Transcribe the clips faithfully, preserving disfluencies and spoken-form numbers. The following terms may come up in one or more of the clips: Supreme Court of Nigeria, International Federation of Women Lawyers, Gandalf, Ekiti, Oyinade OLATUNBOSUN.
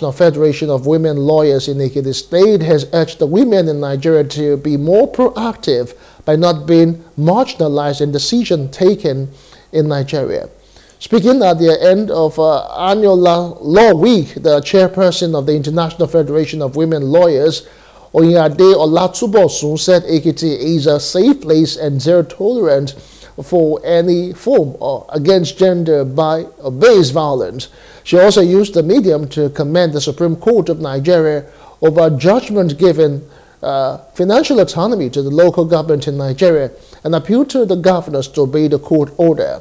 The Federation of Women Lawyers in Ekiti State has urged the women in Nigeria to be more proactive by not being marginalized in decision taken in Nigeria. Speaking at the end of uh, annual Law Week, the chairperson of the International Federation of Women Lawyers, Oyinade OLATUNBOSUN, said Ekiti is a safe place and zero tolerance for any form or against gender by or based violence. She also used the medium to commend the Supreme Court of Nigeria over judgment giving uh, financial autonomy to the local government in Nigeria and appealed to the governors to obey the court order.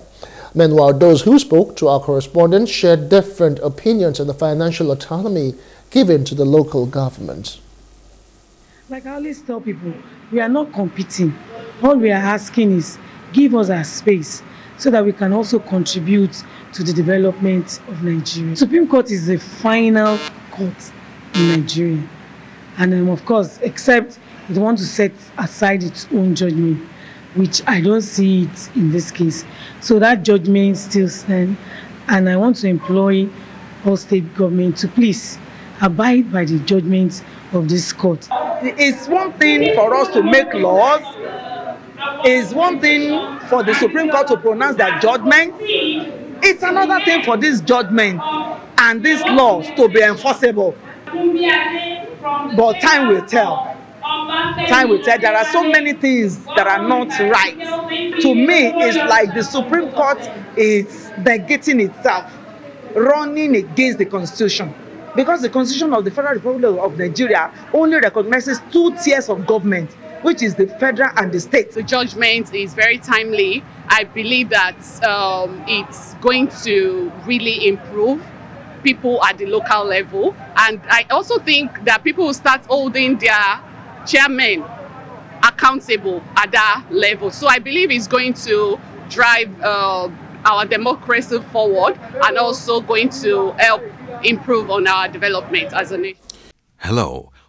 Meanwhile, those who spoke to our correspondents shared different opinions on the financial autonomy given to the local government. Like I always tell people, we are not competing. All we are asking is give us our space so that we can also contribute to the development of Nigeria. Supreme Court is the final court in Nigeria. And um, of course, except it wants to set aside its own judgment, which I don't see it in this case. So that judgment still stands. And I want to employ all state government to please abide by the judgment of this court. It's one thing for us to make laws, it's one thing for the Supreme Court to pronounce their judgment. It's another thing for this judgment and these laws to be enforceable. But time will tell. Time will tell. There are so many things that are not right. To me, it's like the Supreme Court is negating itself, running against the Constitution. Because the Constitution of the Federal Republic of Nigeria only recognizes two tiers of government, which is the federal and the state. The judgment is very timely. I believe that um, it's going to really improve people at the local level. And I also think that people will start holding their chairmen accountable at that level. So I believe it's going to drive uh, our democracy forward and also going to help improve on our development as a nation. Hello.